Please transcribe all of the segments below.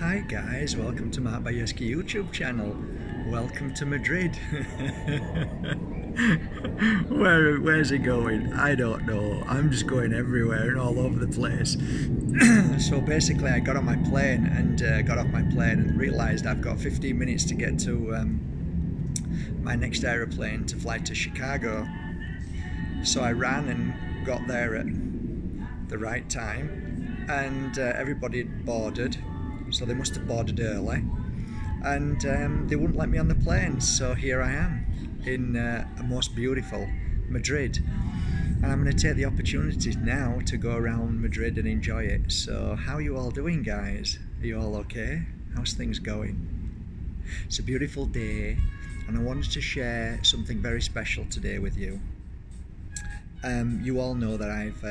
Hi guys, welcome to Mark Bajerski YouTube channel. Welcome to Madrid. Where's it going? I don't know. I'm just going everywhere and all over the place. So basically I got on my plane and realized I've got 15 minutes to get to my next aeroplane to fly to Chicago. So I ran and got there at the right time, and everybody had boarded, so they must have boarded early, and they wouldn't let me on the plane. So here I am in a most beautiful Madrid, and I'm going to take the opportunity now to go around Madrid and enjoy it. So how are you all doing, guys? Are you all okay? How's things going? It's a beautiful day, and I wanted to share something very special today with you. You all know that I've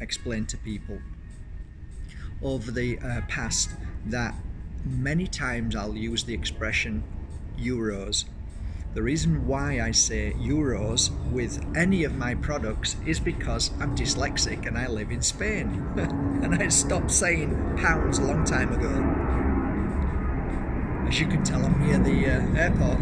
explained to people over the past that many times I'll use the expression euros. The reason why I say euros with any of my products is because I'm dyslexic and I live in Spain. And I stopped saying pounds a long time ago. As you can tell, I'm near the airport.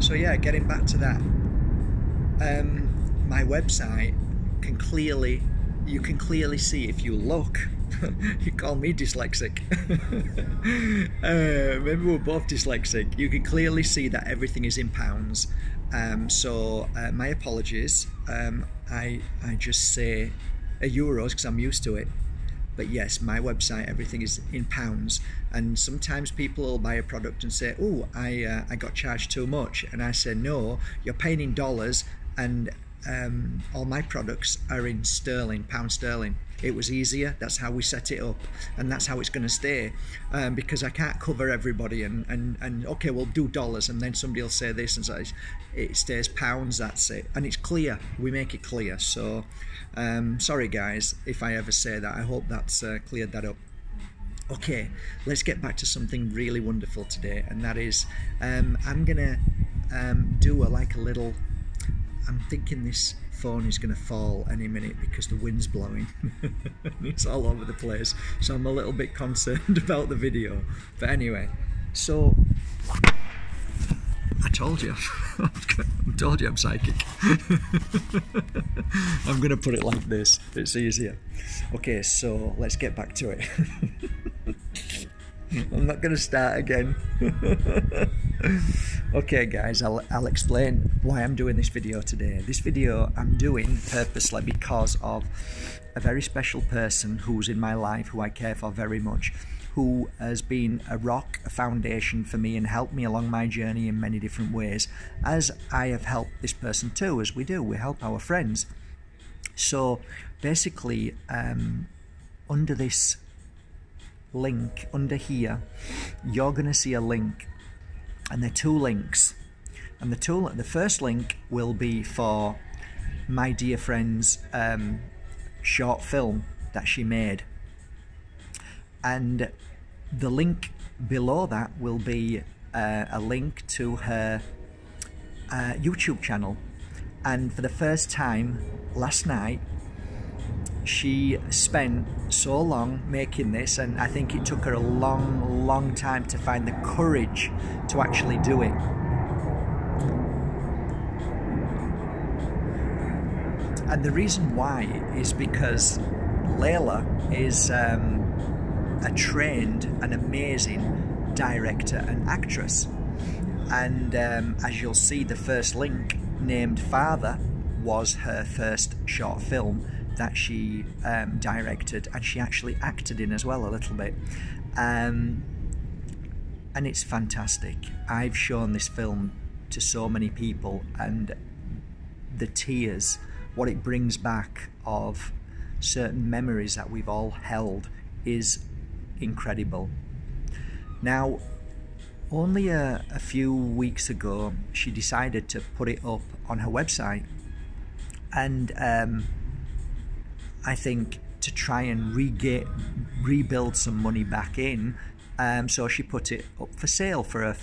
So yeah, getting back to that, my website can clearly, you can clearly see if you look. You call me dyslexic. Maybe we're both dyslexic. You can clearly see that everything is in pounds. So my apologies. I just say euros because I'm used to it. But yes, my website, everything is in pounds, and sometimes people will buy a product and say, oh, I got charged too much, and I say, no, you're paying in dollars, and all my products are in sterling, pound sterling. It was easier, that's how we set it up, and that's how it's going to stay, because I can't cover everybody, and okay, we'll do dollars, and then somebody will say this, and so it stays pounds, that's it, and it's clear, we make it clear. So sorry guys if I ever say that. I hope that's cleared that up. Okay, let's get back to something really wonderful today, and that is I'm gonna do a little, I'm thinking this phone is going to fall any minute because the wind's blowing. It's all over the place, so I'm a little bit concerned about the video. But anyway, so I told you. I told you I'm psychic. I'm going to put it like this. It's easier. Okay, so let's get back to it. I'm not going to start again. Okay guys, I'll explain why I'm doing this video today. This video I'm doing purposely because of a very special person who's in my life, who I care for very much, who has been a rock, a foundation for me, and helped me along my journey in many different ways, as I have helped this person too, as we do. We help our friends. So basically, under this link, under here, you're going to see a link, and there are two links, and the first link will be for my dear friend's short film that she made, and the link below that will be a link to her YouTube channel. And for the first time last night, she spent so long making this, and I think it took her a long time to find the courage to actually do it. And the reason why is because Leila is a trained and amazing director and actress, and as you'll see, the first link, named Father, was her first short film that she directed, and she actually acted in as well a little bit, and it's fantastic. I've shown this film to so many people, and the tears, what it brings back of certain memories that we've all held, is incredible. Now, only a few weeks ago she decided to put it up on her website, and I think to try and rebuild some money back in, so she put it up for sale for a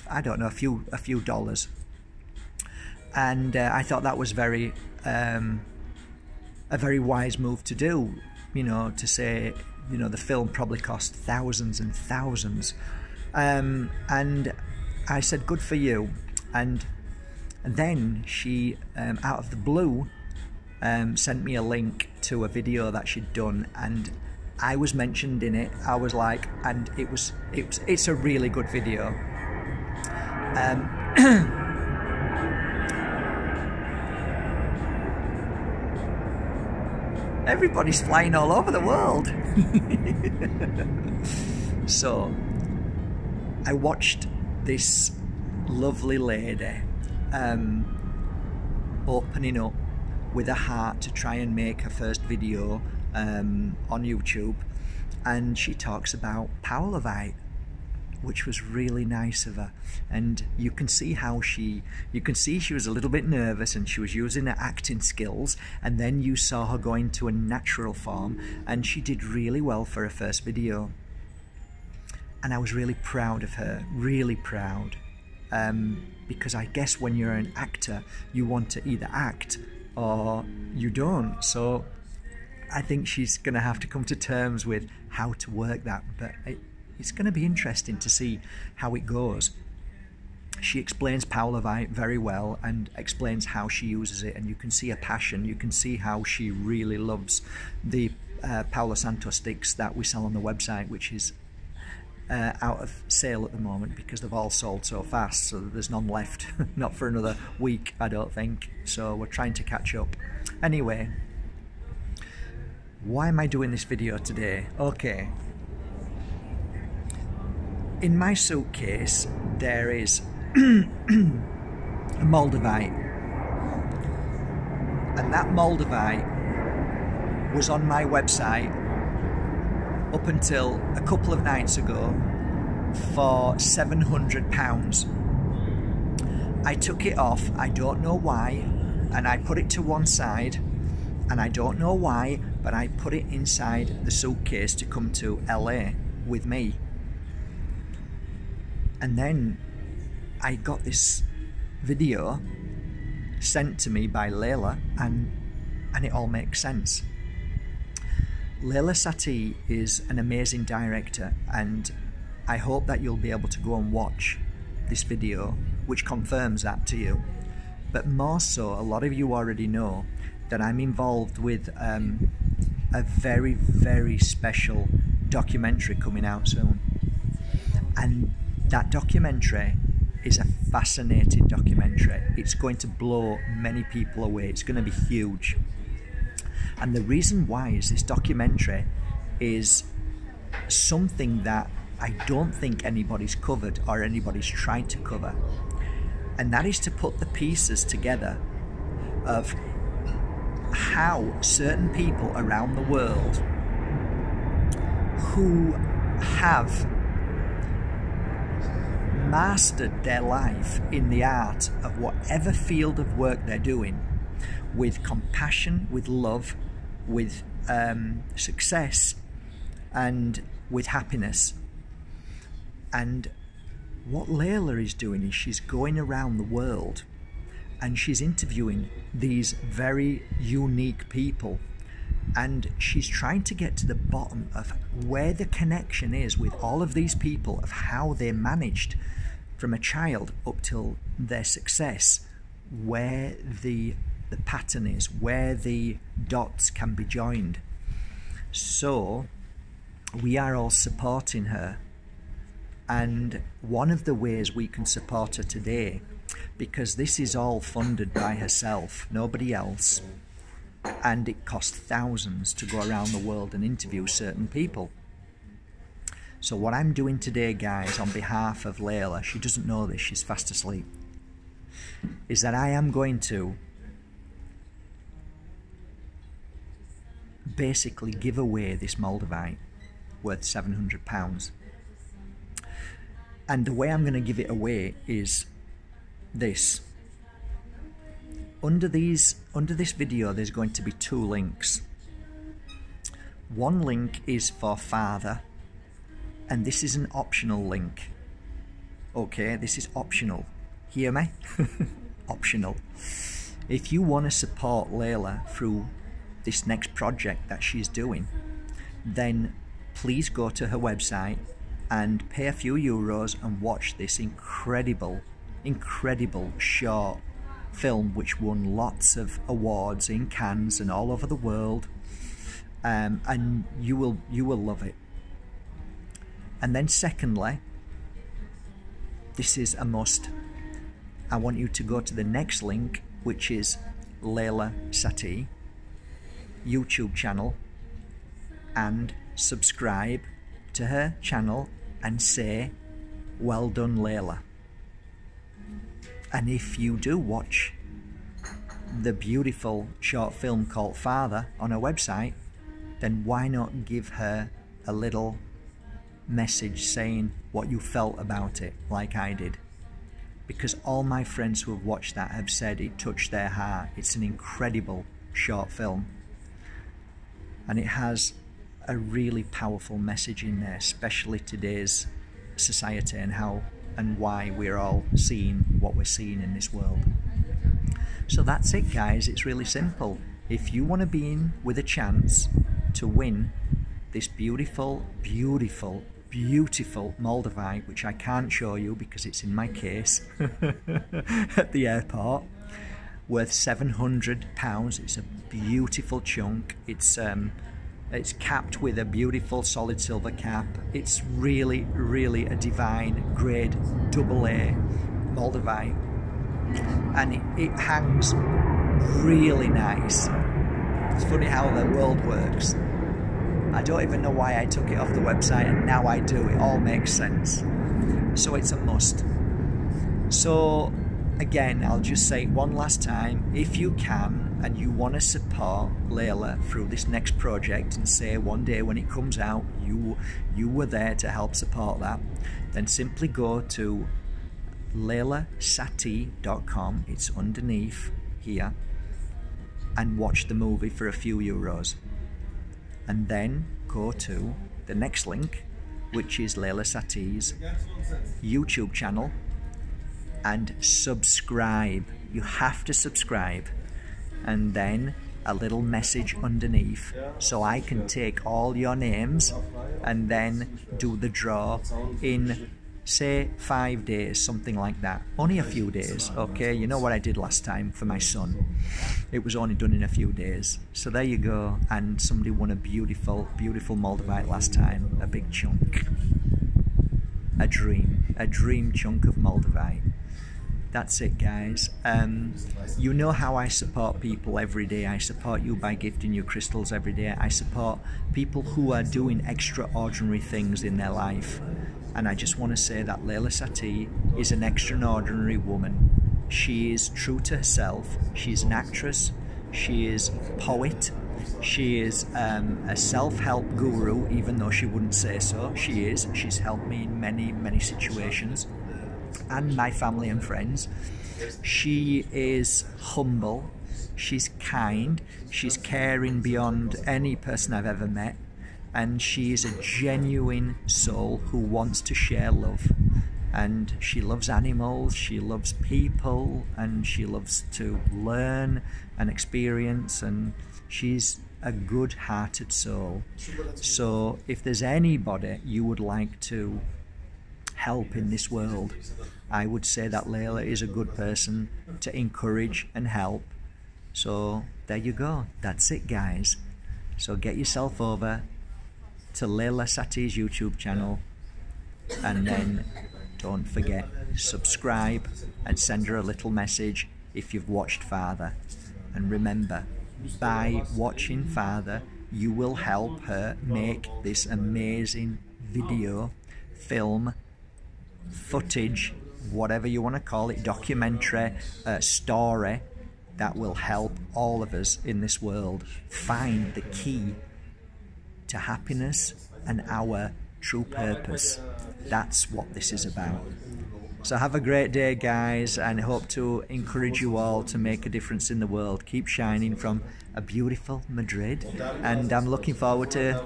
few dollars, And I thought that was very a very wise move to do, you know, to say, you know, the film probably cost thousands and thousands. And I said, good for you. And then she, out of the blue, sent me a link to a video that she'd done, and I was mentioned in it. I was like, and it's a really good video. Everybody's flying all over the world. So I watched this lovely lady opening up with a heart to try and make her first video on YouTube, and she talks about Moldavite, which was really nice of her. And you can see how she was a little bit nervous, and she was using her acting skills, and then you saw her going to a natural form, and she did really well for her first video. And I was really proud of her, really proud, because I guess when you're an actor, you want to either act or you don't. So I think she's gonna have to come to terms with how to work that, but it's going to be interesting to see how it goes. She explains Moldavite very well and explains how she uses it, and you can see her passion. You can see how she really loves the Palo Santo sticks that we sell on the website, which is out of sale at the moment because they've all sold so fast, so there's none left. Not for another week, I don't think, so we're trying to catch up. Anyway, why am I doing this video today? Okay. In my suitcase, there is a Moldavite, and that Moldavite was on my website up until a couple of nights ago for £700. I took it off, I don't know why, and I put it to one side, and I don't know why, but I put it inside the suitcase to come to LA with me. And then I got this video sent to me by Leila, and it all makes sense. Leila Sati is an amazing director, and I hope that you'll be able to go and watch this video, which confirms that to you. But more so, a lot of you already know that I'm involved with a very, very special documentary coming out soon. And that documentary is a fascinating documentary. It's going to blow many people away. It's going to be huge. And the reason why is this documentary is something that I don't think anybody's covered or anybody's tried to cover. And that is to put the pieces together of how certain people around the world who have mastered their life in the art of whatever field of work they're doing, with compassion, with love, with success, and with happiness. And what Leila is doing is she's going around the world and she's interviewing these very unique people, and she's trying to get to the bottom of where the connection is with all of these people, of how they managed from a child up till their success, where the pattern is, where the dots can be joined. So we are all supporting her, and one of the ways we can support her today, because this is all funded by herself, nobody else, and it cost thousands to go around the world and interview certain people. So what I'm doing today, guys, on behalf of Leila, she doesn't know this, she's fast asleep, is that I am going to basically give away this Moldavite worth £700. And the way I'm going to give it away is this. Under this video, there's going to be two links. One link is for father, and this is an optional link. Okay, this is optional. Hear me? optional. If you want to support Leila through this next project that she's doing, then please go to her website and pay a few euros and watch this incredible short film which won lots of awards in Cannes and all over the world, and you will love it. And then secondly, this is a must. I want you to go to the next link, which is Leila Sati YouTube channel, and subscribe to her channel and say, "Well done, Leila." And if you do watch the beautiful short film called Father on her website, then why not give her a little message saying what you felt about it, like I did? Because all my friends who have watched that have said it touched their heart. It's an incredible short film, and it has a really powerful message in there, especially today's society and how and why we're all seeing what we're seeing in this world. So that's it, guys. It's really simple. If you want to be in with a chance to win this beautiful Moldavite, which I can't show you because it's in my case at the airport, worth £700. It's a beautiful chunk. It's capped with a beautiful solid silver cap. It's really, really a divine grade AA Moldavite. And it hangs really nice. It's funny how the world works. I don't even know why I took it off the website, and now I do. It all makes sense. So it's a must. So again, I'll just say it one last time. If you can and you want to support Leila through this next project and say one day when it comes out you were there to help support that, then simply go to leilasati.com. It's underneath here, and watch the movie for a few euros, and then go to the next link, which is Leila Sati's YouTube channel, and subscribe. You have to subscribe, and then a little message underneath, so I can take all your names and then do the draw in, say, 5 days, something like that. Only a few days, okay? You know what I did last time for my son? It was only done in a few days. So there you go. And somebody won a beautiful Moldavite last time, a big chunk, a dream chunk of Moldavite. That's it, guys. You know how I support people every day. I support you by gifting you crystals every day. I support people who are doing extraordinary things in their life. And I just want to say that Leila Sati is an extraordinary woman. She is true to herself. She's an actress. She is a poet. She is a self-help guru, even though she wouldn't say so. She is. She's helped me in many, many situations, and my family and friends. She is humble. She's kind. She's caring beyond any person I've ever met. And she is a genuine soul who wants to share love. And she loves animals, she loves people, and she loves to learn and experience, and she's a good-hearted soul. So if there's anybody you would like to help in this world, I would say that Leila is a good person to encourage and help. So there you go. That's it, guys. So get yourself over to Leila Sati's YouTube channel, and then don't forget, subscribe and send her a little message if you've watched Father. And remember, by watching Father you will help her make this amazing video, film, footage, whatever you want to call it, documentary, story, that will help all of us in this world find the key to happiness and our true purpose. That's what this is about. So have a great day, guys, and hope to encourage you all to make a difference in the world. Keep shining from a beautiful Madrid, and I'm looking forward to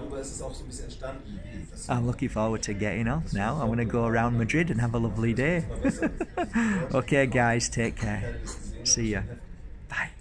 getting off now. I'm going to go around Madrid and have a lovely day. Okay, guys, take care. See ya. Bye.